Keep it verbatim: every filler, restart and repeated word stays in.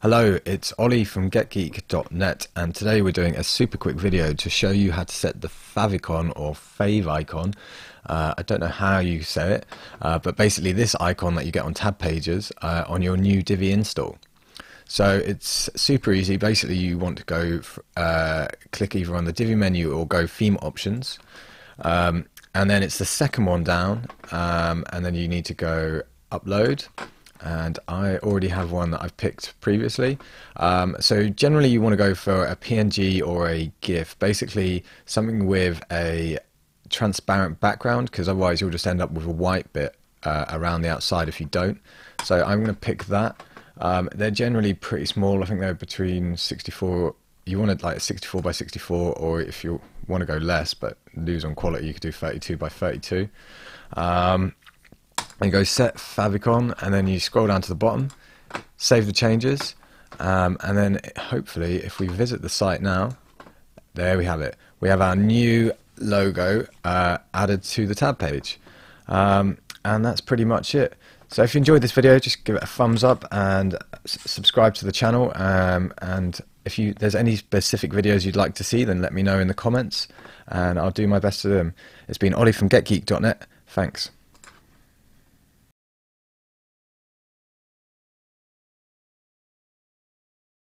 Hello, it's Ollie from Get Geek dot net, and today we're doing a super quick video to show you how to set the favicon or fave icon. Uh, I don't know how you say it, uh, but basically this icon that you get on tab pages uh, on your new Divi install. So it's super easy. Basically, you want to go uh, click either on the Divi menu or go theme options, um, and then it's the second one down, um, and then you need to go upload. And I already have one that I've picked previously. Um, so generally you want to go for a P N G or a GIF, basically something with a transparent background, because otherwise you'll just end up with a white bit uh, around the outside if you don't. So I'm going to pick that. Um, they're generally pretty small. I think they're between sixty-four, you want it like sixty-four by sixty-four, or if you want to go less but lose on quality, you could do thirty-two by thirty-two. Um, And go set favicon, and then you scroll down to the bottom, save the changes, um, and then hopefully if we visit the site now, there we have it. We have our new logo uh, added to the tab page, um, and that's pretty much it. So if you enjoyed this video, just give it a thumbs up and subscribe to the channel, um, and if you there's any specific videos you'd like to see, then let me know in the comments and I'll do my best to do them. It's been Ollie from Get Geek dot net. Thanks.